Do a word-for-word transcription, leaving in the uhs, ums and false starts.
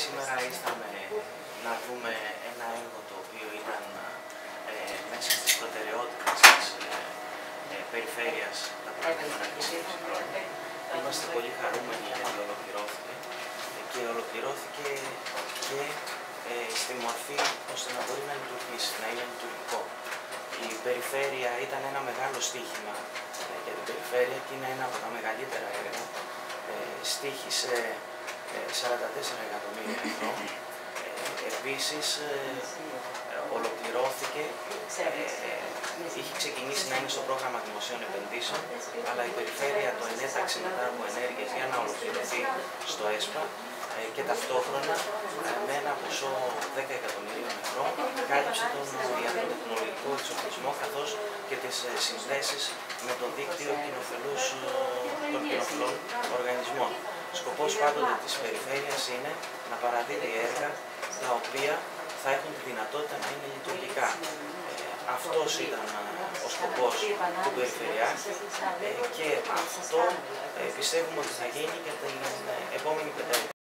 Σήμερα ήρθαμε να δούμε ένα έργο το οποίο ήταν ε, μέσα στις προτεραιότητες της ε, ε, περιφέρειας τα προηγούμενα είκοσι χρόνια. Είμαστε πολύ χαρούμενοι γιατί ολοκληρώθηκε και ολοκληρώθηκε και ε, στη μορφή ώστε να μπορεί να λειτουργήσει, να είναι λειτουργικό. Η περιφέρεια ήταν ένα μεγάλο στοίχημα ε, για την περιφέρεια και είναι ένα από τα μεγαλύτερα έργα. Ε, στοίχησε σαράντα τέσσερα εκατομμύρια ευρώ. Ε, επίσης, ε, ολοκληρώθηκε, ε, είχε ξεκινήσει να είναι στο πρόγραμμα δημοσίων επενδύσεων, αλλά η περιφέρεια το ενέταξε μετά από ενέργειες για να ολοκληρωθεί στο ΕΣΠΑ ε, και ταυτόχρονα ε, με ένα ποσό δέκα εκατομμυρίων ευρώ κάλυψε τον διατροτεχνολογικό εξοπλισμό καθώς και τις ε, συνδέσεις με το δίκτυο κοινοφελούς των κοινοφελών οργανισμών. Σκοπός πάντοτε της περιφέρειας είναι να παραδίδει έργα τα οποία θα έχουν τη δυνατότητα να είναι λειτουργικά. Ε, αυτός ήταν ο σκοπός του περιφερειάρχη ε, και αυτό ε, πιστεύουμε ότι θα γίνει και την επόμενη πενταετία.